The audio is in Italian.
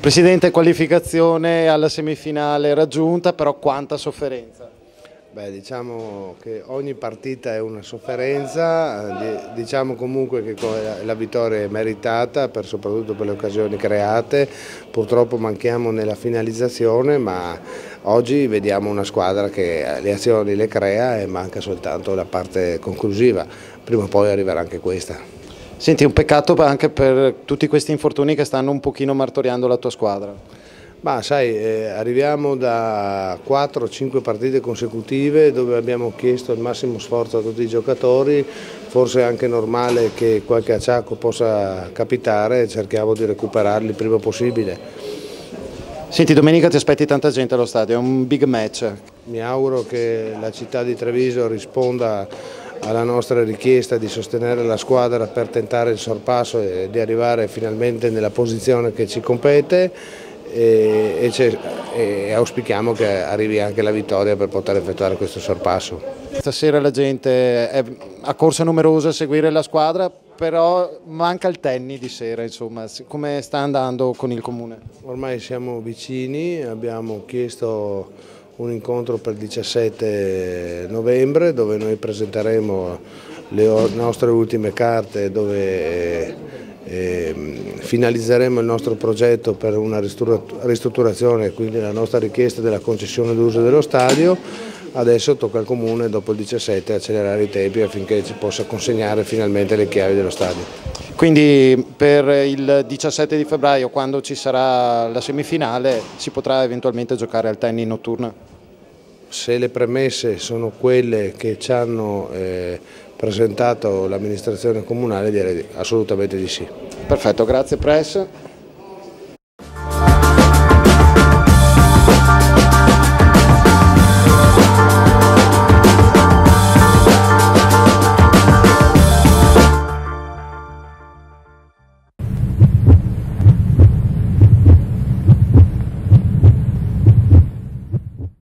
Presidente, qualificazione alla semifinale raggiunta, però quanta sofferenza? Beh, diciamo che ogni partita è una sofferenza, diciamo comunque che la vittoria è meritata, soprattutto per le occasioni create, purtroppo manchiamo nella finalizzazione, ma oggi vediamo una squadra che le azioni le crea e manca soltanto la parte conclusiva, prima o poi arriverà anche questa. Senti, un peccato anche per tutti questi infortuni che stanno un pochino martoriando la tua squadra. Ma sai, arriviamo da 4-5 partite consecutive dove abbiamo chiesto il massimo sforzo a tutti i giocatori, forse è anche normale che qualche acciacco possa capitare, cerchiamo di recuperarli il prima possibile. Senti, domenica ti aspetti tanta gente allo stadio, è un big match. Mi auguro che la città di Treviso risponda alla nostra richiesta di sostenere la squadra per tentare il sorpasso e di arrivare finalmente nella posizione che ci compete e auspichiamo che arrivi anche la vittoria per poter effettuare questo sorpasso. Stasera la gente è a corsa numerosa a seguire la squadra, però manca il tennis di sera, insomma, come sta andando con il comune? Ormai siamo vicini, abbiamo chiesto un incontro per il 17 novembre dove noi presenteremo le nostre ultime carte, dove finalizzeremo il nostro progetto per una ristrutturazione, quindi la nostra richiesta della concessione d'uso dello stadio. Adesso tocca al Comune, dopo il 17, accelerare i tempi affinché ci possa consegnare finalmente le chiavi dello stadio. Quindi per il 17 di febbraio, quando ci sarà la semifinale, si potrà eventualmente giocare al tennis notturno? Se le premesse sono quelle che ci hanno presentato l'amministrazione comunale, direi assolutamente di sì. Perfetto, grazie Press.